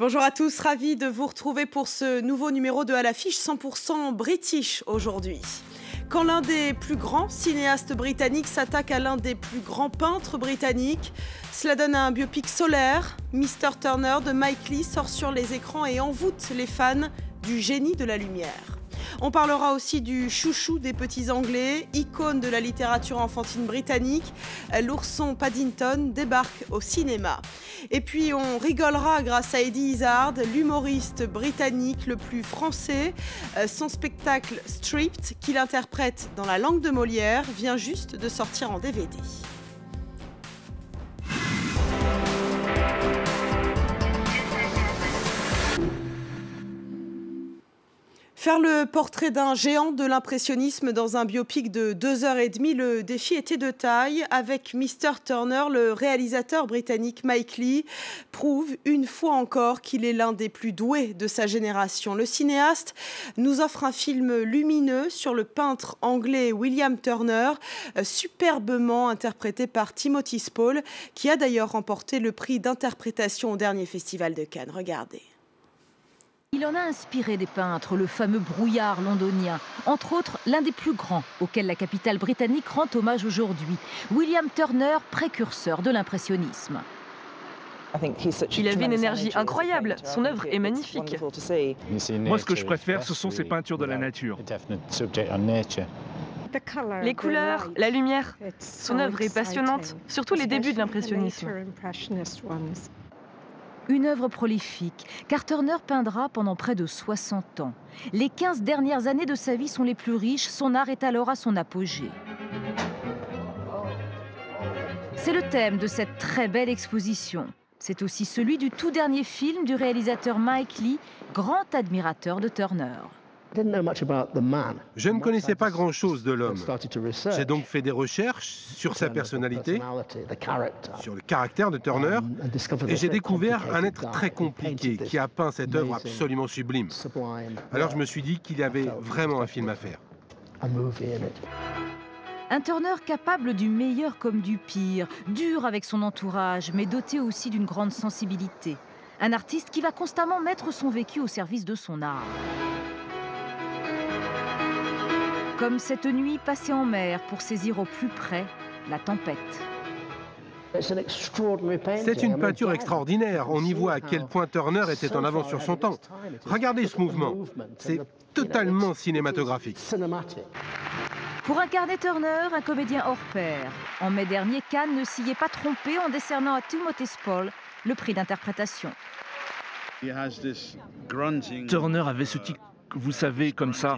Bonjour à tous, ravi de vous retrouver pour ce nouveau numéro de À l'affiche 100% british aujourd'hui. Quand l'un des plus grands cinéastes britanniques s'attaque à l'un des plus grands peintres britanniques, cela donne un biopic solaire. Mister Turner de Mike Leigh sort sur les écrans et envoûte les fans du génie de la lumière. On parlera aussi du chouchou des petits anglais, icône de la littérature enfantine britannique. L'ourson Paddington débarque au cinéma. Et puis on rigolera grâce à Eddie Izzard, l'humoriste britannique le plus français. Son spectacle Stripped, qu'il interprète dans la langue de Molière, vient juste de sortir en DVD. Faire le portrait d'un géant de l'impressionnisme dans un biopic de 2h30, le défi était de taille. Avec Mister Turner, le réalisateur britannique Mike Leigh prouve une fois encore qu'il est l'un des plus doués de sa génération. Le cinéaste nous offre un film lumineux sur le peintre anglais William Turner, superbement interprété par Timothy Spall, qui a d'ailleurs remporté le prix d'interprétation au dernier festival de Cannes. Regardez. Il en a inspiré des peintres, le fameux brouillard londonien, entre autres l'un des plus grands auquel la capitale britannique rend hommage aujourd'hui, William Turner, précurseur de l'impressionnisme. Il avait une énergie incroyable, son œuvre est magnifique. Moi, ce que je préfère, ce sont ses peintures de la nature. Les couleurs, la lumière, son œuvre est passionnante, surtout les débuts de l'impressionnisme. Une œuvre prolifique, car Turner peindra pendant près de 60 ans. Les 15 dernières années de sa vie sont les plus riches, son art est alors à son apogée. C'est le thème de cette très belle exposition. C'est aussi celui du tout dernier film du réalisateur Mike Leigh, grand admirateur de Turner. Je ne connaissais pas grand-chose de l'homme. J'ai donc fait des recherches sur sa personnalité, sur le caractère de Turner, et j'ai découvert un être très compliqué qui a peint cette œuvre absolument sublime. Alors je me suis dit qu'il y avait vraiment un film à faire. Un Turner capable du meilleur comme du pire, dur avec son entourage, mais doté aussi d'une grande sensibilité. Un artiste qui va constamment mettre son vécu au service de son art. Comme cette nuit passée en mer pour saisir au plus près la tempête. C'est une peinture extraordinaire. On y voit à quel point Turner était en avance sur son temps. Regardez ce mouvement. C'est totalement cinématographique. Pour incarner Turner, un comédien hors pair. En mai dernier, Cannes ne s'y est pas trompé en décernant à Timothy Spall le prix d'interprétation. Turner avait ce tic, vous savez, comme ça,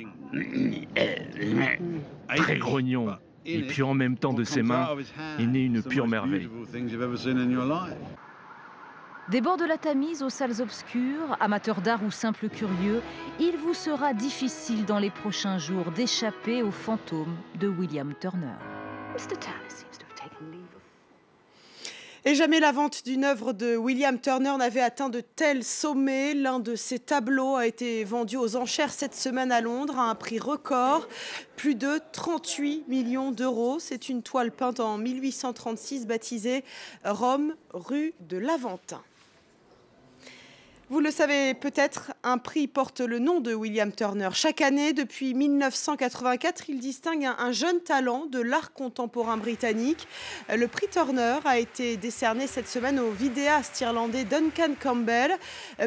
très grognon. Et puis en même temps de ses mains, est née une pure merveille. Des bords de la Tamise aux salles obscures, amateurs d'art ou simples curieux, il vous sera difficile dans les prochains jours d'échapper au fantôme de William Turner. Et jamais la vente d'une œuvre de William Turner n'avait atteint de tels sommets. L'un de ses tableaux a été vendu aux enchères cette semaine à Londres à un prix record, plus de 38 millions d'euros. C'est une toile peinte en 1836 baptisée Rome, rue de l'Aventin. Vous le savez peut-être, un prix porte le nom de William Turner. Chaque année, depuis 1984, il distingue un jeune talent de l'art contemporain britannique. Le prix Turner a été décerné cette semaine au vidéaste irlandais Duncan Campbell.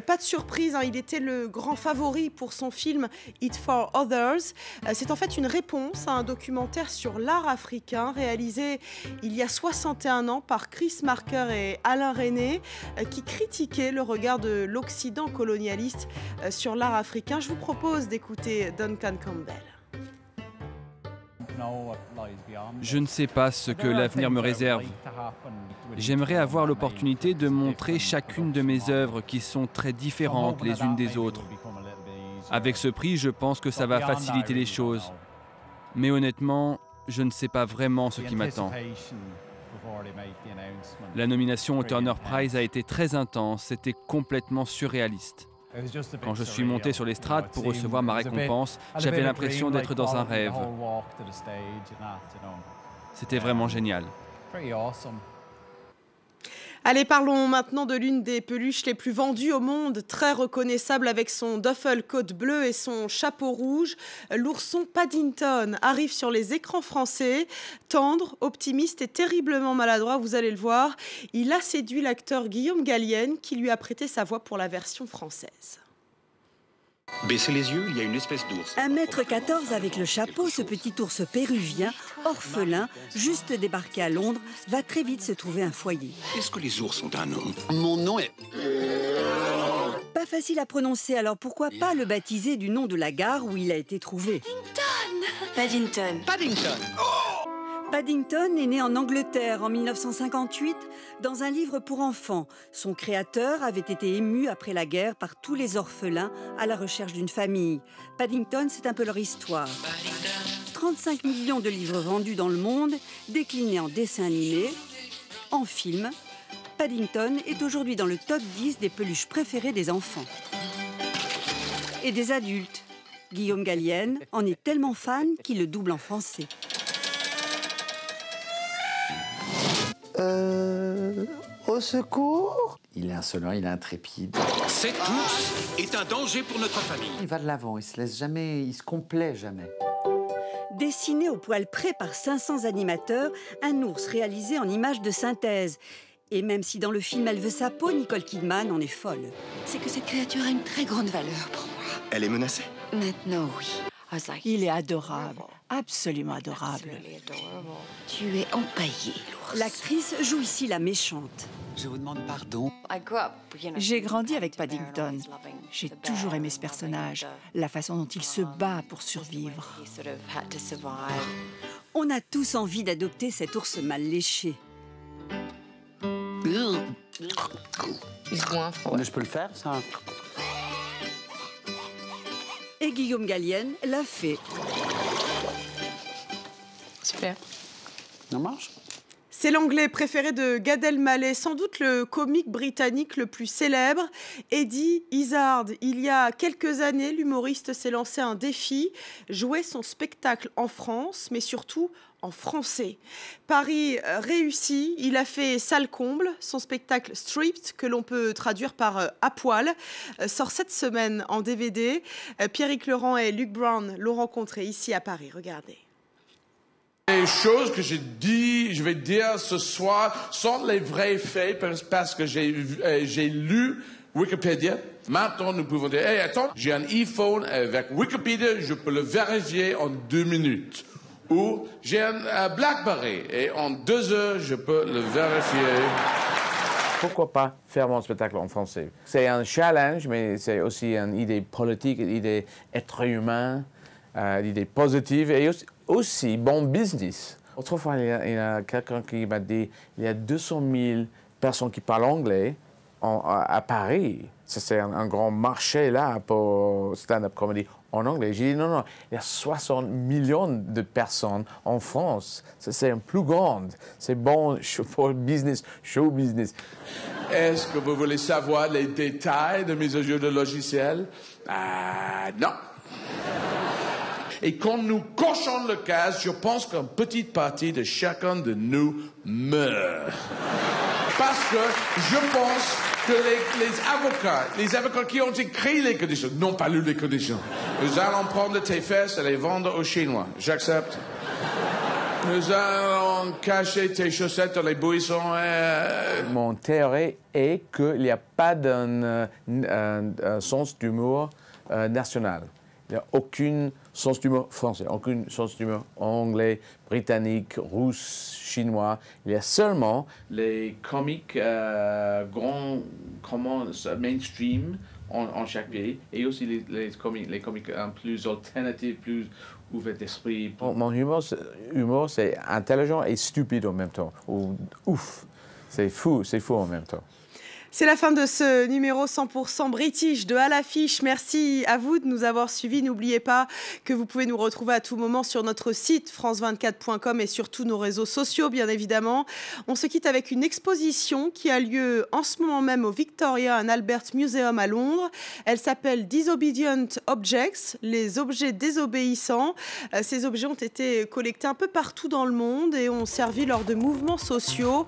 Pas de surprise, hein, il était le grand favori pour son film It for Others. C'est en fait une réponse à un documentaire sur l'art africain réalisé il y a 61 ans par Chris Marker et Alain René, qui critiquait le regard de l'Occident colonialiste sur l'art africain. Je vous propose d'écouter Duncan Campbell. Je ne sais pas ce que l'avenir me réserve. J'aimerais avoir l'opportunité de montrer chacune de mes œuvres qui sont très différentes les unes des autres. Avec ce prix, je pense que ça va faciliter les choses. Mais honnêtement, je ne sais pas vraiment ce qui m'attend. La nomination au Turner Prize a été très intense, c'était complètement surréaliste. Quand je suis monté sur l'estrade pour recevoir ma récompense, j'avais l'impression d'être dans un rêve. C'était vraiment génial. Allez, parlons maintenant de l'une des peluches les plus vendues au monde, très reconnaissable avec son duffel coat bleu et son chapeau rouge. L'ourson Paddington arrive sur les écrans français. Tendre, optimiste et terriblement maladroit, vous allez le voir. Il a séduit l'acteur Guillaume Gallienne qui lui a prêté sa voix pour la version française. Baissez les yeux, il y a une espèce d'ours. 1m14 avec le chapeau, ce petit ours péruvien, orphelin, juste débarqué à Londres, va très vite se trouver un foyer. Est-ce que les ours ont un nom? Mon nom est... Pas facile à prononcer, alors pourquoi pas le baptiser du nom de la gare où il a été trouvé? Paddington. Paddington. Oh, Paddington est né en Angleterre en 1958 dans un livre pour enfants. Son créateur avait été ému après la guerre par tous les orphelins à la recherche d'une famille. Paddington, c'est un peu leur histoire. 35 millions de livres vendus dans le monde, déclinés en dessins animés, en films. Paddington est aujourd'hui dans le top 10 des peluches préférées des enfants et des adultes. Guillaume Gallienne en est tellement fan qu'il le double en français. Au secours. Il est insolent, il est intrépide. Cet ours est un danger pour notre famille. Il va de l'avant, il se laisse jamais, il se complaît jamais. Dessiné au poil près par 500 animateurs, un ours réalisé en images de synthèse. Et même si dans le film elle veut sa peau, Nicole Kidman en est folle. C'est que cette créature a une très grande valeur pour moi. Elle est menacée? Maintenant, oui. Il est adorable, absolument adorable. Tu es empaillée, l'ours. L'actrice joue ici la méchante. Je vous demande pardon. J'ai grandi avec Paddington. J'ai toujours aimé ce personnage, la façon dont il se bat pour survivre. On a tous envie d'adopter cet ours mal léché. Mais je peux le faire, ça? Et Guillaume Gallienne l'a fait. Super. Ça marche? C'est l'anglais préféré de Gad Elmaleh, sans doute le comique britannique le plus célèbre, Eddie Izzard. Il y a quelques années, l'humoriste s'est lancé un défi, jouer son spectacle en France, mais surtout en français. Paris réussi, il a fait salle comble, son spectacle Stripped, que l'on peut traduire par à poil, sort cette semaine en DVD. Pierrick Laurent et Luc Brown l'ont rencontré ici à Paris, regardez. Les choses que j'ai dit, je vais dire ce soir, sont les vrais faits parce que j'ai lu Wikipédia. Maintenant, nous pouvons dire, hey, attends, j'ai un iPhone avec Wikipédia, je peux le vérifier en 2 minutes. Ou j'ai un BlackBerry et en 2 heures, je peux le vérifier. Pourquoi pas faire mon spectacle en français? C'est un challenge, mais c'est aussi une idée politique, une idée être humain, une idée positive et aussi bon business. Autrefois, il y a quelqu'un qui m'a dit il y a 200 000 personnes qui parlent anglais à Paris. C'est un grand marché là pour stand-up comedy en anglais. J'ai dit non, il y a 60 millions de personnes en France. C'est un plus grand. C'est bon pour business, show business. Est-ce que vous voulez savoir les détails de mise à jour de logiciel? Non. Et quand nous cochons le case, je pense qu'une petite partie de chacun de nous meurt. Parce que je pense que les avocats qui ont écrit les conditions n'ont pas lu les conditions. Nous allons prendre tes fesses et les vendre aux Chinois. J'accepte. Nous allons cacher tes chaussettes dans les buissons et... Mon théorie est qu'il n'y a pas d'un sens d'humour national. Il n'y a aucune sens d'humour français, aucune sens d'humour anglais, britannique, russe, chinois. Il y a seulement les comiques grands, comment, mainstream en chaque pays, et aussi les comiques plus alternatifs, plus ouverts d'esprit. Mon humour, c'est intelligent et stupide en même temps. Ouf, c'est fou en même temps. C'est la fin de ce numéro 100% British de À l'affiche. Merci à vous de nous avoir suivis. N'oubliez pas que vous pouvez nous retrouver à tout moment sur notre site france24.com et sur tous nos réseaux sociaux, bien évidemment. On se quitte avec une exposition qui a lieu en ce moment même au Victoria and Albert Museum à Londres. Elle s'appelle Disobedient Objects, les objets désobéissants. Ces objets ont été collectés un peu partout dans le monde et ont servi lors de mouvements sociaux.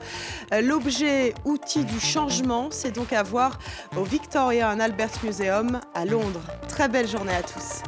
L'objet outil du changement, c'est donc à voir au Victoria and Albert Museum à Londres. Très belle journée à tous.